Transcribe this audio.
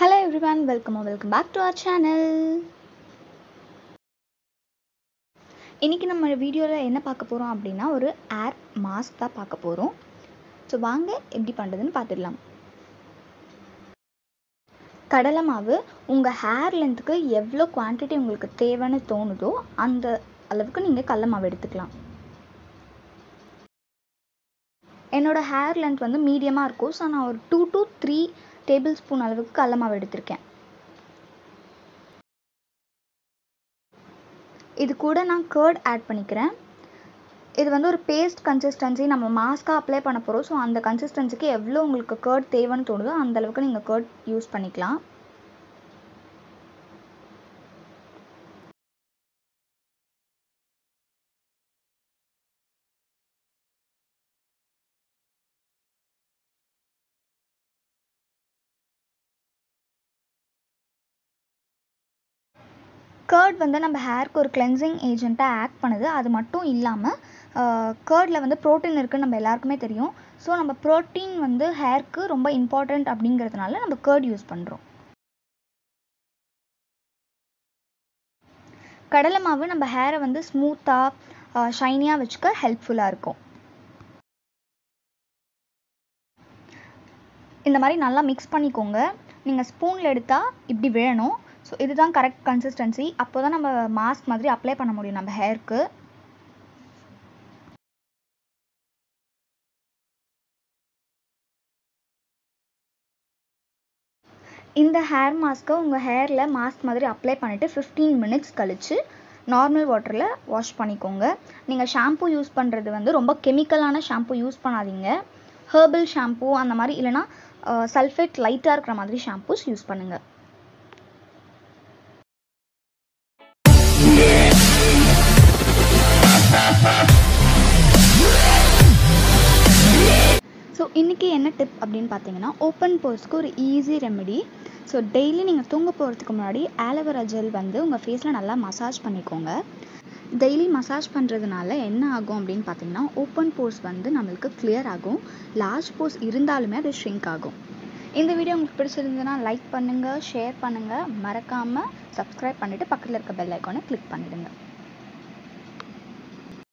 Hello everyone, welcome back to our channel. इनकी number video என்ன பார்க்க போறோம் அப்படினா ஒரு ஏர் மாஸ்க் தான் பார்க்க போறோம்। சோ வாங்க எப்படி பண்றதுன்னு பார்த்திடலாம்। கடலை மாவு உங்க ஹேர் லெந்த்க்கு எவ்ளோ குவாண்டிட்டி உங்களுக்கு தேவைன்னு தோணுதோ அந்த அளவுக்கு நீங்க கடலை மாவு எடுத்துக்கலாம்। என்னோட ஹேர் லெந்த் வந்து மீடியமா இருக்கும்। சோ நான் ஒரு 2 to 3 टेबल स्पून அளவுக்கு கடலை மாவு எடுத்துர்க்கேன்। இது கூட நான் curd ऐड பண்ணிக்கிறேன்। இது வந்து ஒரு பேஸ்ட் கன்சிஸ்டன்சி, நம்ம மாஸ்கா அப்ளை பண்ண போறோம்। சோ அந்த கன்சிஸ்டன்சிக்கு எவ்வளவு உங்களுக்கு curd தேவைன்னு தோணுதோ அந்த அளவுக்கு நீங்க curd யூஸ் பண்ணிக்கலாம்। कर्ड வந்து நம்ம ஹேருக்கு ஒரு கிளென்சிங் ஏஜென்ட்டா ஆக்ட் பண்ணுது। அது மட்டும் இல்லாம கர்ட்ல வந்து புரோட்டீன் இருக்குன்னு நம்ம எல்லாருக்குமே தெரியும்। சோ நம்ம புரோட்டீன் வந்து ஹேருக்கு ரொம்ப இம்பார்ட்டன்ட் அப்படிங்கிறதுனால நம்ம கர்ட் யூஸ் பண்றோம்। கடலை மாவு நம்ம ஹேரை வந்து ஸ்மூத்தா ஷைனியா வச்சுக்க ஹெல்ப்ஃபுல்லா இருக்கும்। இந்த மாதிரி நல்லா மிக்ஸ் பண்ணிக்கோங்க। நீங்க ஸ்பூன்ல எடுத்தா இப்படி விழணும்। सो इतना करेक्ट कंसिस्टेंसी अब नम मास्क मारे अप्ले पड़ मुड़ियों नम हेयरुक्कु। इंद हेयर मास्क उंग हेयरल मास्क मारे अप्ले पण्णिट्टु 15 मिनट्स कलिच्चु नॉर्मल वाटरल वाश पण्णिकोंगा। नींगा शैम्पू यूस पण्णुरदु वंदु रोम्ब केमिकलाना शैम्पू यूस पण्णाधींगा। हर्बल शैम्पू अंद मारी इल्लना सल्फेट लाइटा इरुक्किற மாதிரி ஷாம்பூஸ் யூஸ் பண்ணுங்க। सो इनकी एन्ना टिप அப்படினு பாத்தீங்கன்னா ஓபன் போர்ஸ்க்கு ஒரு ஈஸி ரெமெடி। சோ டெய்லி நீங்க தூங்க போறதுக்கு முன்னாடி ஆலோவேரா ஜெல் வந்து உங்க ஃபேஸ்ல நல்லா மசாஜ் பண்ணிக்கோங்க। டெய்லி மசாஜ் பண்றதுனால என்ன ஆகும் அப்படினு பாத்தீங்கன்னா ஓபன் போர்ஸ் வந்து நமக்கு கிளியர் ஆகும்। லார்ஜ் போர்ஸ் இருந்தாலுமே அது ஷ்ரிங்க் ஆகும்। இந்த வீடியோ உங்களுக்கு பிடிச்சிருந்தா லைக் பண்ணுங்க, ஷேர் பண்ணுங்க, மறக்காம Subscribe பண்ணிட்டு பக்கத்துல இருக்க பெல் ஐகானை கிளிக் பண்ணிடுங்க।